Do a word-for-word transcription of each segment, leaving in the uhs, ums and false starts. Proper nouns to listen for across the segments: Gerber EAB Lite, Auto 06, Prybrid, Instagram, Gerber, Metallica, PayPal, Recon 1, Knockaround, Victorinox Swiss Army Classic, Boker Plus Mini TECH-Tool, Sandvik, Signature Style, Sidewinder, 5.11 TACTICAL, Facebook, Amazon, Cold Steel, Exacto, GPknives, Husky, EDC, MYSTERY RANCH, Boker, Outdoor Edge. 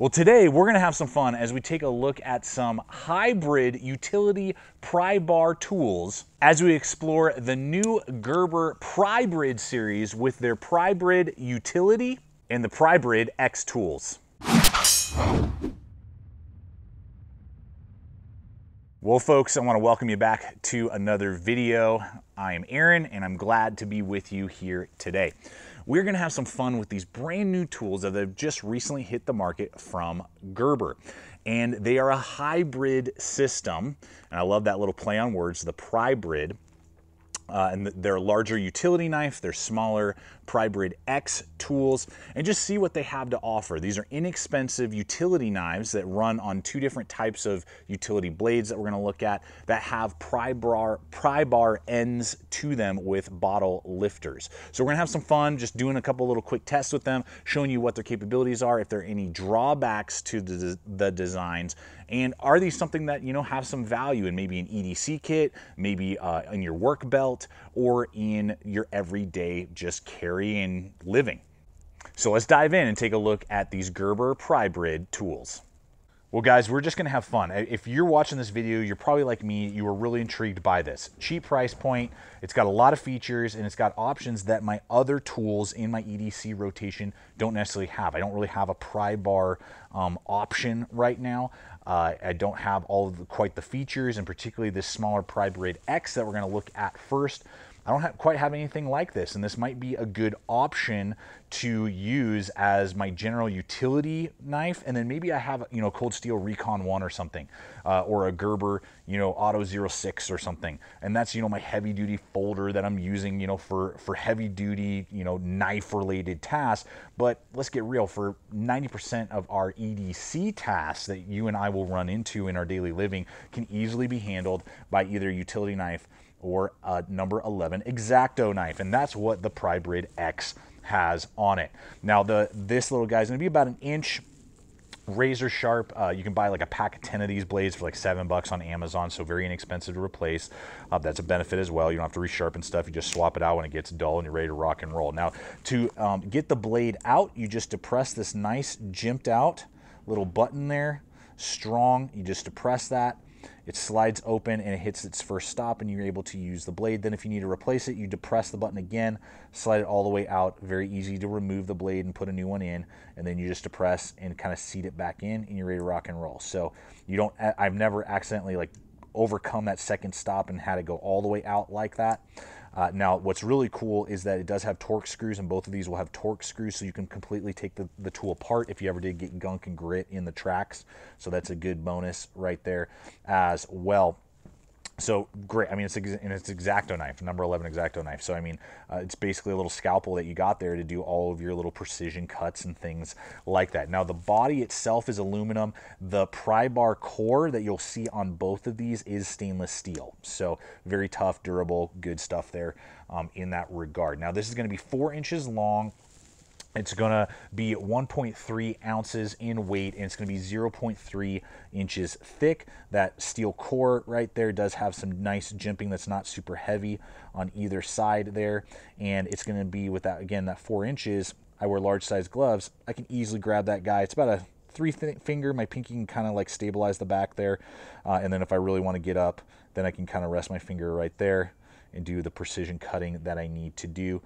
Well, today we're gonna have some fun as we take a look at some hybrid utility pry bar tools as we explore the new Gerber Prybrid series with their Prybrid Utility and the Prybrid X tools. Well, folks, I wanna welcome you back to another video. I am Aaron and I'm glad to be with you here today. We're gonna have some fun with these brand new tools that have just recently hit the market from Gerber. And they are a hybrid system. And I love that little play on words, the Prybrid. Uh, and their larger utility knife, their smaller Prybrid X tools, and just see what they have to offer. These are inexpensive utility knives that run on two different types of utility blades that we're gonna look at that have pry bar, pry bar ends to them with bottle lifters. So we're gonna have some fun just doing a couple little quick tests with them, showing you what their capabilities are, if there are any drawbacks to the, the designs, and are these something that, you know, have some value in maybe an E D C kit, maybe uh, in your work belt, or in your everyday just carrying living. So let's dive in and take a look at these Gerber Prybrid tools. Well, guys, we're just gonna have fun. If you're watching this video, you're probably like me, you were really intrigued by this. Cheap price point, it's got a lot of features, and it's got options that my other tools in my E D C rotation don't necessarily have. I don't really have a pry bar um, option right now. Uh, I don't have all of the, quite the features, and particularly this smaller Prybrid X that we're gonna look at first. I don't have, quite have anything like this, and this might be a good option to use as my general utility knife, and then maybe I have, you know, Cold Steel Recon one or something, uh, or a Gerber, you know, Auto zero six or something, and that's, you know, my heavy duty folder that I'm using, you know, for for heavy duty, you know, knife related tasks. But let's get real, for ninety percent of our E D C tasks that you and I will run into in our daily living can easily be handled by either utility knife or a number eleven Exacto knife, and that's what the Prybrid X has on it. Now, the this little guy is gonna be about an inch, razor sharp. Uh, you can buy like a pack of ten of these blades for like seven bucks on Amazon, so very inexpensive to replace. Uh, that's a benefit as well. You don't have to resharpen stuff. You just swap it out when it gets dull and you're ready to rock and roll. Now, to um, get the blade out, you just depress this nice jimped out little button there, strong. You just depress that. It slides open and it hits its first stop and you're able to use the blade. Then if you need to replace it, you depress the button again, slide it all the way out. Very easy to remove the blade and put a new one in. And then you just depress and kind of seat it back in and you're ready to rock and roll. So you don't, I've never accidentally like overcome that second stop and had it go all the way out like that. Uh, now, what's really cool is that it does have torque screws, and both of these will have torque screws, so you can completely take the, the tool apart if you ever did get gunk and grit in the tracks. So that's a good bonus right there as well. So great. I mean, it's and it's Exacto knife, number eleven Exacto knife. So I mean, uh, it's basically a little scalpel that you got there to do all of your little precision cuts and things like that. Now, the body itself is aluminum. The pry bar core that you'll see on both of these is stainless steel. So very tough, durable, good stuff there um, in that regard. Now, this is going to be four inches long. It's gonna be one point three ounces in weight, and it's gonna be zero point three inches thick. That steel core right there does have some nice jimping that's not super heavy on either side there. And it's gonna be with that, again, that four inches. I wear large size gloves. I can easily grab that guy. It's about a three finger. My pinky can kind of like stabilize the back there. Uh, and then if I really wanna get up, then I can kind of rest my finger right there and do the precision cutting that I need to do.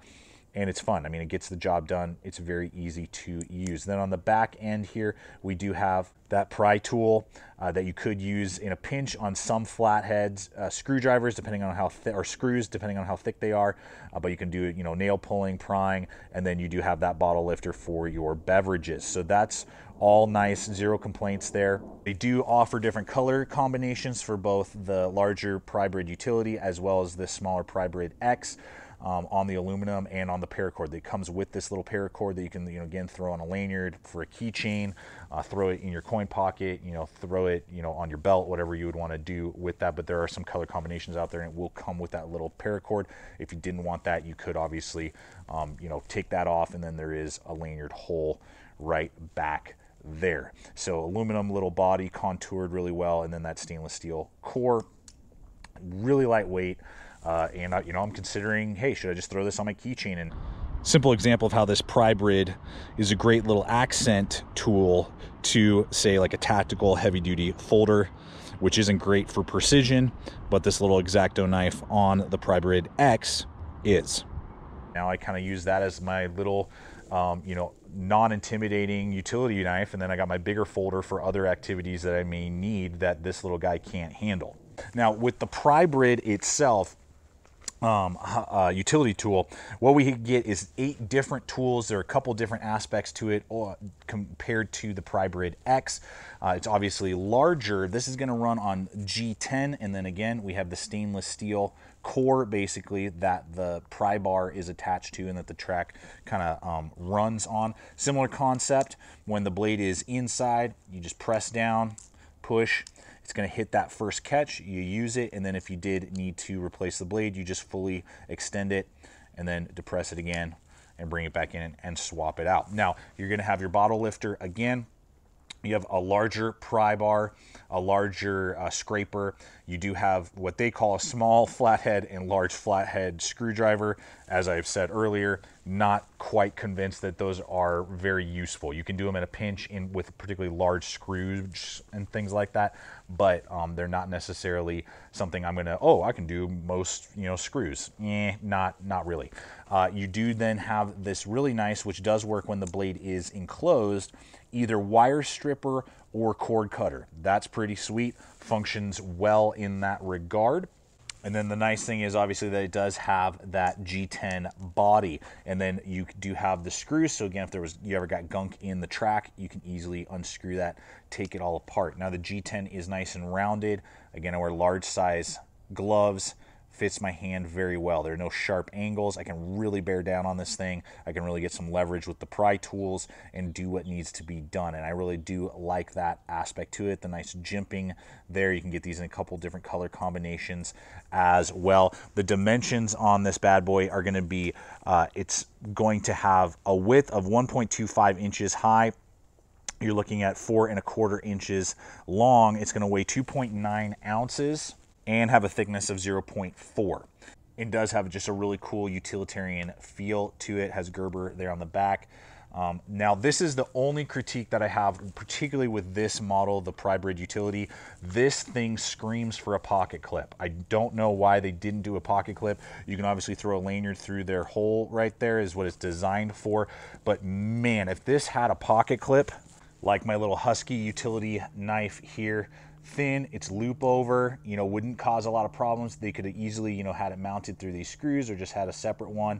And it's fun. I mean, it gets the job done. It's very easy to use. Then on the back end here, we do have that pry tool uh, that you could use in a pinch on some flatheads, uh, screwdrivers, depending on how thick, or screws, depending on how thick they are. Uh, but you can do it, you know, nail pulling, prying, and then you do have that bottle lifter for your beverages. So that's all nice, zero complaints there. They do offer different color combinations for both the larger Prybrid Utility as well as this smaller Prybrid X. Um, on the aluminum and on the paracord that comes with this little paracord that you can, you know, again, throw on a lanyard for a keychain, uh, throw it in your coin pocket, you know, throw it, you know, on your belt, whatever you would want to do with that. But there are some color combinations out there, and it will come with that little paracord. If you didn't want that, you could obviously, um, you know, take that off, and then there is a lanyard hole right back there. So aluminum little body contoured really well, and then that stainless steel core, really lightweight. Uh, and, I, you know, I'm considering, hey, should I just throw this on my keychain? And simple example of how this Prybrid is a great little accent tool to, say, like a tactical heavy-duty folder, which isn't great for precision, but this little Exacto knife on the Prybrid X is. Now I kind of use that as my little, um, you know, non-intimidating utility knife, and then I got my bigger folder for other activities that I may need that this little guy can't handle. Now with the Prybrid itself, um, uh, utility tool, what we get is eight different tools. There are a couple different aspects to it or compared to the Prybrid X. Uh, it's obviously larger. This is going to run on G ten, and then again we have the stainless steel core basically that the pry bar is attached to and that the track kind of um, runs on. Similar concept, when the blade is inside, you just press down, push, it's going to hit that first catch, you use it, and then if you did need to replace the blade, you just fully extend it and then depress it again and bring it back in and swap it out. Now you're going to have your bottle lifter again. You have a larger pry bar, a larger uh, scraper. You do have what they call a small flathead and large flathead screwdriver. As I've said earlier, not quite convinced that those are very useful. You can do them in a pinch in with particularly large screws and things like that, but um, they're not necessarily something I'm gonna, oh, I can do most, you know, screws. Eh, not, not really. Uh, you do then have this really nice, which does work when the blade is enclosed, either wire stripper or cord cutter. That's pretty sweet, functions well in that regard. And then the nice thing is obviously that it does have that G ten body, and then you do have the screws. So again, if there was, you ever got gunk in the track, you can easily unscrew that, take it all apart. Now the G ten is nice and rounded. Again, I wear large size gloves, fits my hand very well. There are no sharp angles. I can really bear down on this thing. I can really get some leverage with the pry tools and do what needs to be done. And I really do like that aspect to it. The nice jimping there. You can get these in a couple different color combinations as well. The dimensions on this bad boy are going to be, uh, it's going to have a width of one point two five inches high. You're looking at four and a quarter inches long. It's going to weigh two point nine ounces. And have a thickness of zero point four. It does have just a really cool utilitarian feel to it. It has Gerber there on the back. Um, now this is the only critique that I have, particularly with this model, the Prybrid Utility. This thing screams for a pocket clip. I don't know why they didn't do a pocket clip. You can obviously throw a lanyard through their hole right there, is what it's designed for. But man, if this had a pocket clip, like my little Husky utility knife here, thin, it's loop over, you know, wouldn't cause a lot of problems. They could have easily, you know, had it mounted through these screws or just had a separate one.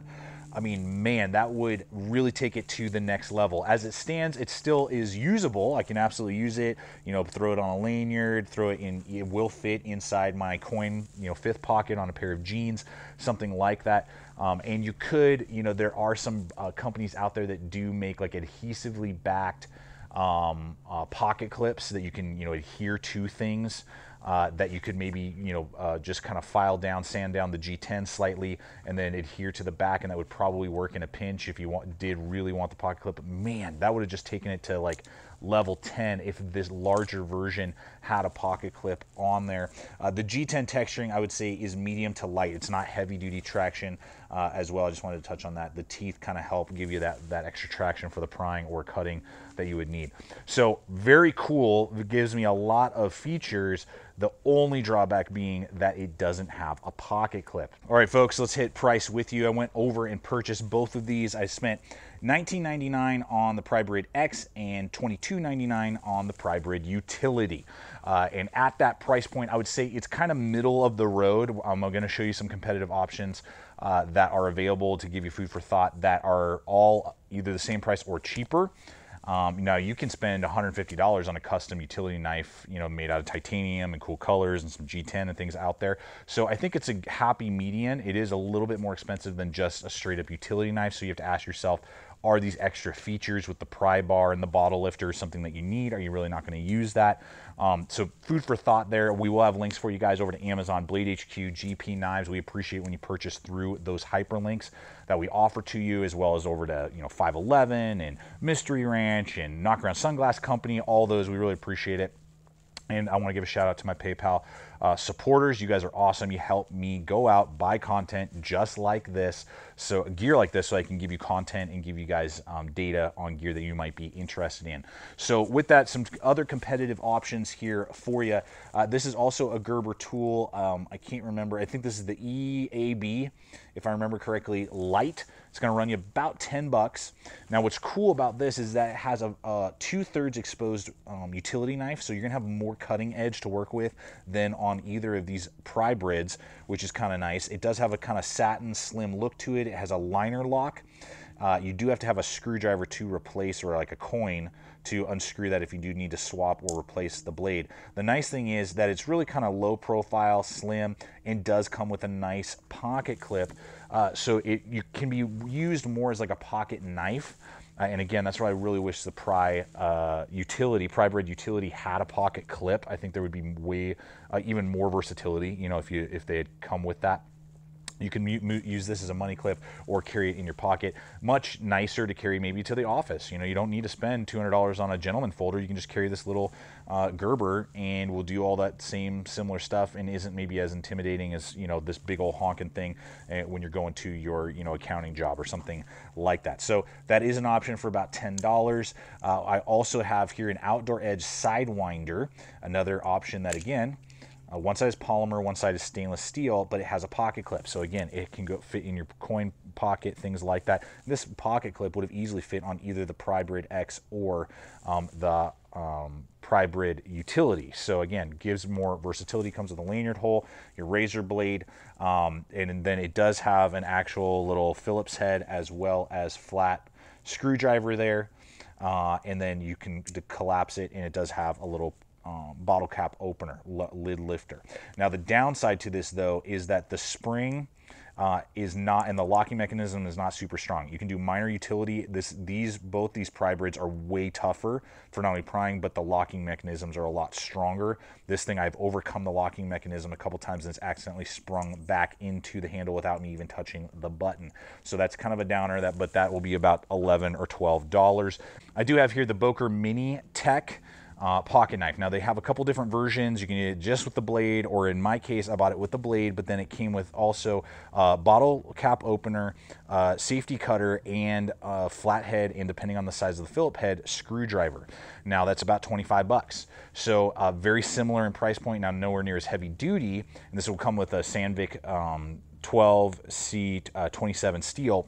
I mean, man, that would really take it to the next level. As it stands, it still is usable. I can absolutely use it, you know, throw it on a lanyard, throw it in, it will fit inside my coin, you know, fifth pocket on a pair of jeans, something like that. Um, and you could, you know, there are some uh, companies out there that do make like adhesively backed Um, uh, pocket clips that you can, you know, adhere to things uh, that you could maybe, you know, uh, just kind of file down, sand down the G ten slightly and then adhere to the back, and that would probably work in a pinch if you want, did really want the pocket clip. But man, that would have just taken it to like level ten if this larger version had a pocket clip on there. Uh, the G ten texturing, I would say, is medium to light. It's not heavy duty traction uh, as well. I just wanted to touch on that. The teeth kind of help give you that, that extra traction for the prying or cutting that you would need. So very cool. It gives me a lot of features. The only drawback being that it doesn't have a pocket clip. All right, folks, let's hit price with you. I went over and purchased both of these. I spent nineteen ninety-nine on the Prybrid X and twenty-two ninety-nine on the Prybrid Utility. Uh, and at that price point, I would say it's kind of middle of the road. I'm going to show you some competitive options uh, that are available to give you food for thought that are all either the same price or cheaper. Um, now you can spend one hundred fifty dollars on a custom utility knife, you know, made out of titanium and cool colors and some G ten and things out there. So I think it's a happy median. It is a little bit more expensive than just a straight up utility knife. So you have to ask yourself, are these extra features with the pry bar and the bottle lifter something that you need? Are you really not going to use that? Um, so food for thought there. We will have links for you guys over to Amazon, Bladehq, G P Knives. We appreciate when you purchase through those hyperlinks that we offer to you, as well as over to, you know, five eleven and Mystery Ranch and Knockaround Sunglass Company. All those, we really appreciate it. And I want to give a shout out to my PayPal Uh, supporters, you guys are awesome. You help me go out, buy content just like this, so gear like this, so I can give you content and give you guys um, data on gear that you might be interested in. So with that, some other competitive options here for you. Uh, this is also a Gerber tool. Um, I can't remember. I think this is the E A B, if I remember correctly, Lite. It's gonna run you about ten bucks. Now what's cool about this is that it has a, a two-thirds exposed um, utility knife, so you're gonna have more cutting edge to work with than on either of these Prybrids, which is kind of nice. It does have a kind of satin slim look to it. It has a liner lock. Uh, you do have to have a screwdriver to replace, or like a coin to unscrew that if you do need to swap or replace the blade. The nice thing is that it's really kind of low profile, slim, and does come with a nice pocket clip. Uh, so it you can be used more as like a pocket knife. Uh, and again, that's why I really wish the Pry uh, utility, Prybrid utility, had a pocket clip. I think there would be way uh, even more versatility, you know, if you if they had come with that. You can use this as a money clip or carry it in your pocket. Much nicer to carry maybe to the office. You know, you don't need to spend two hundred dollars on a gentleman folder. You can just carry this little uh, Gerber and we'll do all that same similar stuff, and isn't maybe as intimidating as, you know, this big old honking thing when you're going to your, you know, accounting job or something like that. So that is an option for about ten dollars. Uh, I also have here an Outdoor Edge Sidewinder, another option that, again, Uh, one side is polymer, one side is stainless steel, but it has a pocket clip. So again, it can go fit in your coin pocket, things like that. This pocket clip would have easily fit on either the Prybrid X or um, the um, Prybrid utility. So again, gives more versatility, comes with a lanyard hole, your razor blade, um, and, and then it does have an actual little Phillips head as well as flat screwdriver there. Uh, and then you can collapse it, and it does have a little Um, bottle cap opener, lid lifter. Now the downside to this though is that the spring uh, is not, and the locking mechanism is not super strong. You can do minor utility. This, these, both these Prybrids are way tougher for not only prying, but the locking mechanisms are a lot stronger. This thing, I've overcome the locking mechanism a couple times and it's accidentally sprung back into the handle without me even touching the button. So that's kind of a downer, that, but that will be about eleven or twelve dollars. I do have here the Boker Mini Tech Uh, pocket knife. Now they have a couple different versions. You can get it just with the blade, or in my case, I bought it with the blade, but then it came with also a bottle cap opener, uh, safety cutter, and a flathead, and depending on the size of the Phillips head, screwdriver. Now that's about twenty-five bucks. So uh, very similar in price point. Now nowhere near as heavy duty. And this will come with a Sandvik um, twelve C uh, twenty-seven steel.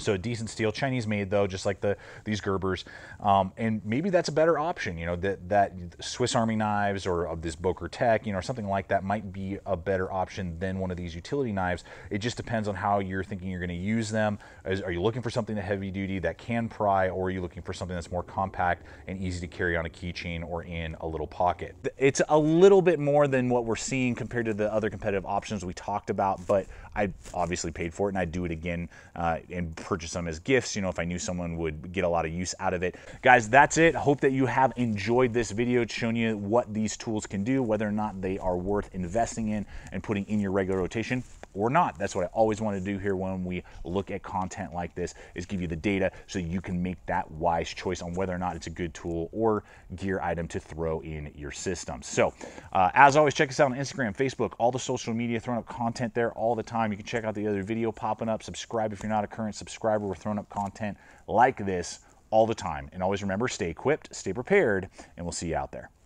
So decent steel, Chinese made though, just like the these Gerbers, um, and maybe that's a better option. You know, that that Swiss Army knives or of this Boker Tech, you know, or something like that might be a better option than one of these utility knives. It just depends on how you're thinking you're going to use them. Is, are you looking for something that heavy duty that can pry, or are you looking for something that's more compact and easy to carry on a keychain or in a little pocket? It's a little bit more than what we're seeing compared to the other competitive options we talked about, but I obviously paid for it and I'd do it again uh, and purchase them as gifts, you know, if I knew someone would get a lot of use out of it. Guys, that's it. Hope that you have enjoyed this video, showing you what these tools can do, whether or not they are worth investing in and putting in your regular rotation or not. That's what I always want to do here when we look at content like this, is give you the data so you can make that wise choice on whether or not it's a good tool or gear item to throw in your system. So uh, as always, check us out on Instagram, Facebook, all the social media, throwing up content there all the time. You can check out the other video popping up. Subscribe if you're not a current subscriber. We're throwing up content like this all the time. And always remember, stay equipped, stay prepared, and we'll see you out there.